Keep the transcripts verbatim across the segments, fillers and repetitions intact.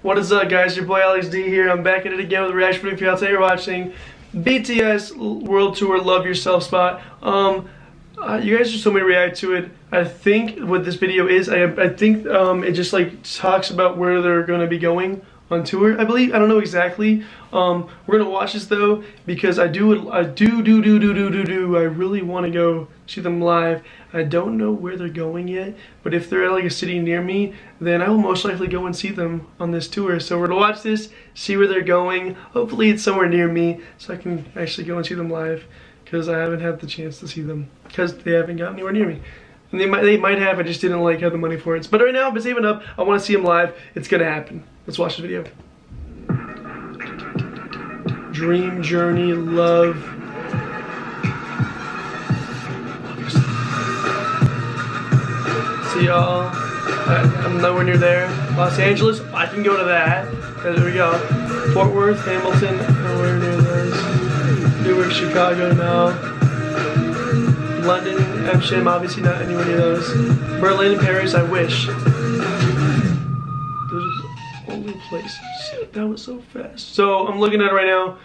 What is up, guys? Your boy Alex D here. I'm back at it again with a reaction video for y'all. Today we're watching B T S World Tour Love Yourself spot. Um, uh, you guys just told me to react to it. I think what this video is, I, I think um, it just like talks about where they're going to be going on tour, I believe. I don't know exactly. Um, we're going to watch this though because I do, I do, do, do, do, do, do, do. I really want to go see them live. I don't know where they're going yet, but if they're at like a city near me, then I will most likely go and see them on this tour. So we're gonna watch this, see where they're going. Hopefully it's somewhere near me so I can actually go and see them live, because I haven't had the chance to see them because they haven't got anywhere near me. And they might, they might have, I just didn't like have the money for it. But right now I've been saving up, I wanna see them live. It's gonna happen. Let's watch the video. Dream Journey Love. Y'all, I'm nowhere near there. Los Angeles, I can go to that. There we go. Fort Worth, Hamilton, nowhere near those. Newark, Chicago, no. London, Amsterdam, obviously not anywhere near those. Berlin and Paris, I wish. Those are the only places. That was so fast. So I'm looking at it right now.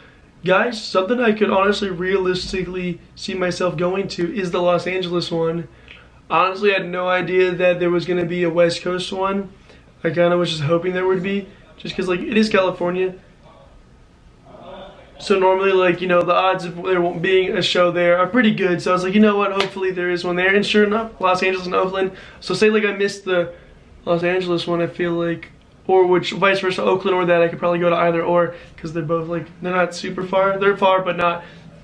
Guys, something I could honestly realistically see myself going to is the Los Angeles one. Honestly, I had no idea that there was going to be a West Coast one. I kind of was just hoping there would be, just because like it is California. So normally, like, you know, the odds of there won't being a show there are pretty good. So I was like, you know what, hopefully there is one there. And sure enough, Los Angeles and Oakland. So say like I missed the Los Angeles one, I feel like, or which vice versa, Oakland or that, I could probably go to either or, because they're both like, they're not super far. They're far, but not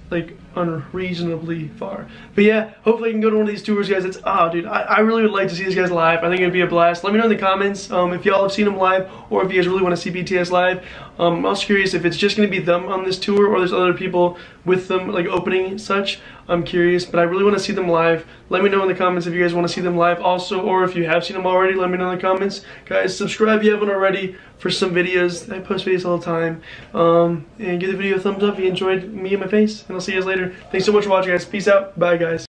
like unreasonably far. But yeah, hopefully I can go to one of these tours, guys. It's oh dude, I, I really would like to see these guys live. I think it'd be a blast. Let me know in the comments um, if y'all have seen them live, or if you guys really want to see B T S live. Um, I'm also curious if it's just gonna be them on this tour, or there's other people with them like opening and such. I'm curious, but I really want to see them live. Let me know in the comments if you guys want to see them live also, or if you have seen them already, let me know in the comments. Guys, subscribe if you haven't already for some videos. I post videos all the time. Um, and give the video a thumbs up if you enjoyed me and my face, and I'll see you guys later. Thanks so much for watching, guys. Peace out. Bye, guys.